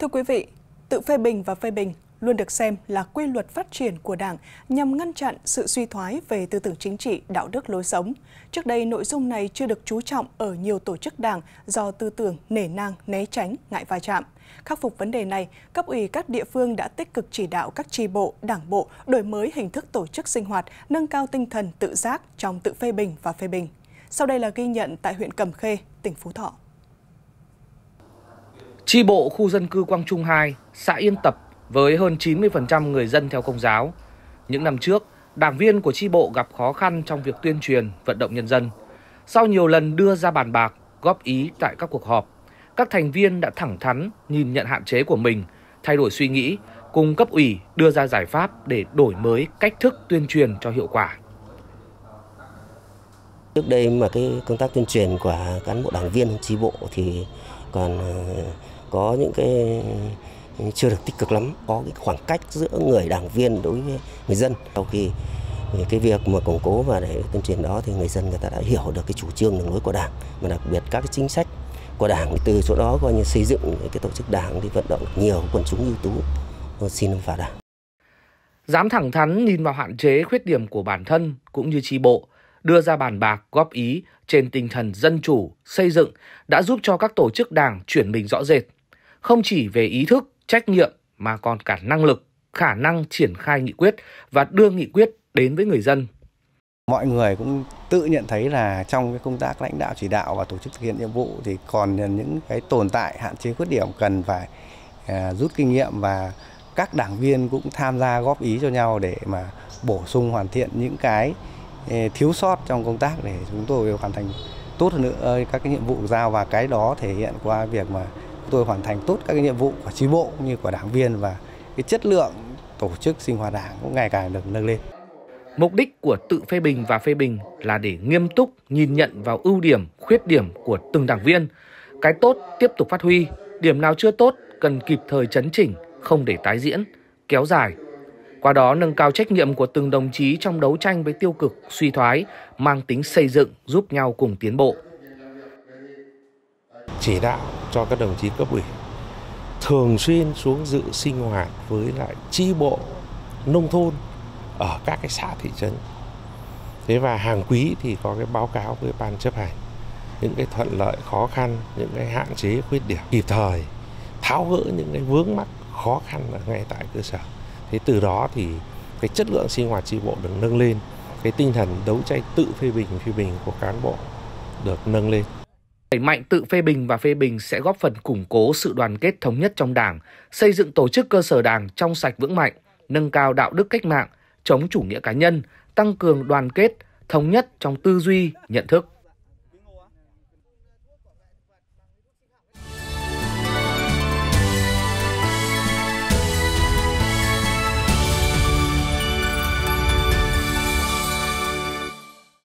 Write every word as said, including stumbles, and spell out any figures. Thưa quý vị, tự phê bình và phê bình luôn được xem là quy luật phát triển của Đảng nhằm ngăn chặn sự suy thoái về tư tưởng chính trị, đạo đức, lối sống. Trước đây, nội dung này chưa được chú trọng ở nhiều tổ chức Đảng do tư tưởng nể nang, né tránh, ngại va chạm. Khắc phục vấn đề này, cấp ủy các địa phương đã tích cực chỉ đạo các chi bộ, đảng bộ đổi mới hình thức tổ chức sinh hoạt, nâng cao tinh thần tự giác trong tự phê bình và phê bình. Sau đây là ghi nhận tại huyện Cẩm Khê, tỉnh Phú Thọ. Chi bộ khu dân cư Quang Trung hai, xã Yên Tập với hơn chín mươi phần trăm người dân theo Công giáo. Những năm trước, đảng viên của chi bộ gặp khó khăn trong việc tuyên truyền, vận động nhân dân. Sau nhiều lần đưa ra bàn bạc, góp ý tại các cuộc họp, các thành viên đã thẳng thắn nhìn nhận hạn chế của mình, thay đổi suy nghĩ, cùng cấp ủy đưa ra giải pháp để đổi mới cách thức tuyên truyền cho hiệu quả. Trước đây mà cái công tác tuyên truyền của cán bộ đảng viên chi bộ thì còn có những cái chưa được tích cực lắm, có cái khoảng cách giữa người đảng viên đối với người dân. Sau khi cái việc mà củng cố và để tuyên truyền đó thì người dân người ta đã hiểu được cái chủ trương đường lối của Đảng, mà đặc biệt các cái chính sách của Đảng, từ chỗ đó coi như xây dựng cái tổ chức Đảng đi vận động nhiều quần chúng ưu tú xin vào Đảng. Dám thẳng thắn nhìn vào hạn chế, khuyết điểm của bản thân cũng như chi bộ, đưa ra bàn bạc, góp ý trên tinh thần dân chủ, xây dựng đã giúp cho các tổ chức Đảng chuyển mình rõ rệt, không chỉ về ý thức, trách nhiệm mà còn cả năng lực, khả năng triển khai nghị quyết và đưa nghị quyết đến với người dân. Mọi người cũng tự nhận thấy là trong cái công tác lãnh đạo chỉ đạo và tổ chức thực hiện nhiệm vụ thì còn những cái tồn tại, hạn chế, khuyết điểm cần phải à, rút kinh nghiệm, và các đảng viên cũng tham gia góp ý cho nhau để mà bổ sung hoàn thiện những cái thiếu sót trong công tác để chúng tôi hoàn thành tốt hơn nữa các cái nhiệm vụ giao, và cái đó thể hiện qua việc mà chúng tôi hoàn thành tốt các cái nhiệm vụ của chi bộ cũng như của đảng viên, và cái chất lượng tổ chức sinh hoạt Đảng cũng ngày càng được nâng lên. Mục đích của tự phê bình và phê bình là để nghiêm túc nhìn nhận vào ưu điểm, khuyết điểm của từng đảng viên. Cái tốt tiếp tục phát huy, điểm nào chưa tốt cần kịp thời chấn chỉnh, không để tái diễn, kéo dài. Qua đó nâng cao trách nhiệm của từng đồng chí trong đấu tranh với tiêu cực, suy thoái, mang tính xây dựng, giúp nhau cùng tiến bộ. Chỉ đạo cho các đồng chí cấp ủy thường xuyên xuống dự sinh hoạt với lại chi bộ nông thôn ở các cái xã thị trấn. Thế và hàng quý thì có cái báo cáo với ban chấp hành những cái thuận lợi, khó khăn, những cái hạn chế, khuyết điểm, kịp thời tháo gỡ những cái vướng mắc, khó khăn ở ngay tại cơ sở. Thế từ đó thì cái chất lượng sinh hoạt chi bộ được nâng lên, cái tinh thần đấu tranh tự phê bình, phê bình của cán bộ được nâng lên. Đẩy mạnh tự phê bình và phê bình sẽ góp phần củng cố sự đoàn kết thống nhất trong Đảng, xây dựng tổ chức cơ sở Đảng trong sạch vững mạnh, nâng cao đạo đức cách mạng, chống chủ nghĩa cá nhân, tăng cường đoàn kết, thống nhất trong tư duy, nhận thức.